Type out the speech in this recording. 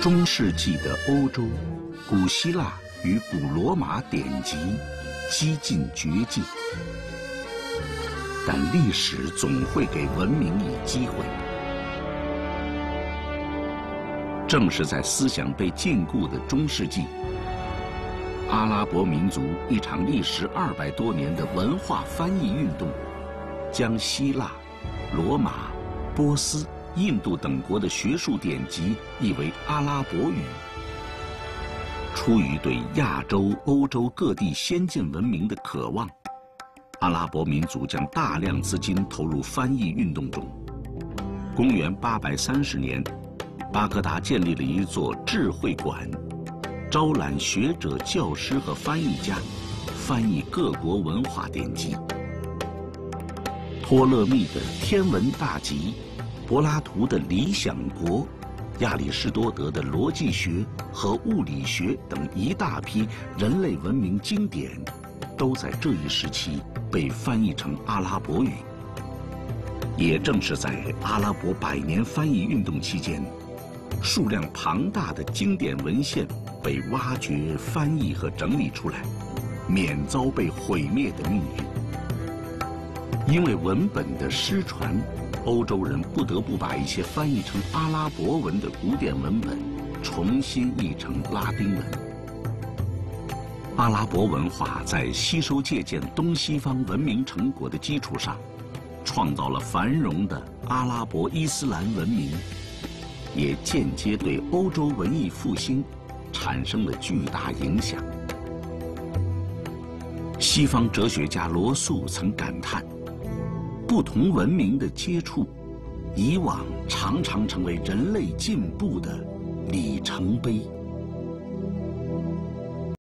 中世纪的欧洲、古希腊与古罗马典籍几近绝迹，但历史总会给文明以机会。正是在思想被禁锢的中世纪，阿拉伯民族一场历时200多年的文化翻译运动，将希腊、罗马、波斯、 印度等国的学术典籍译为阿拉伯语。出于对亚洲、欧洲各地先进文明的渴望，阿拉伯民族将大量资金投入翻译运动中。公元830年，巴格达建立了一座智慧馆，招揽学者、教师和翻译家，翻译各国文化典籍。托勒密的《天文大集》， 柏拉图的《理想国》，亚里士多德的逻辑学和物理学等一大批人类文明经典，都在这一时期被翻译成阿拉伯语。也正是在阿拉伯100年翻译运动期间，数量庞大的经典文献被挖掘、翻译和整理出来，免遭被毁灭的命运。因为文本的失传， 欧洲人不得不把一些翻译成阿拉伯文的古典文本重新译成拉丁文。阿拉伯文化在吸收借鉴东西方文明成果的基础上，创造了繁荣的阿拉伯伊斯兰文明，也间接对欧洲文艺复兴产生了巨大影响。西方哲学家罗素曾感叹， 不同文明的接触，以往常常成为人类进步的里程碑。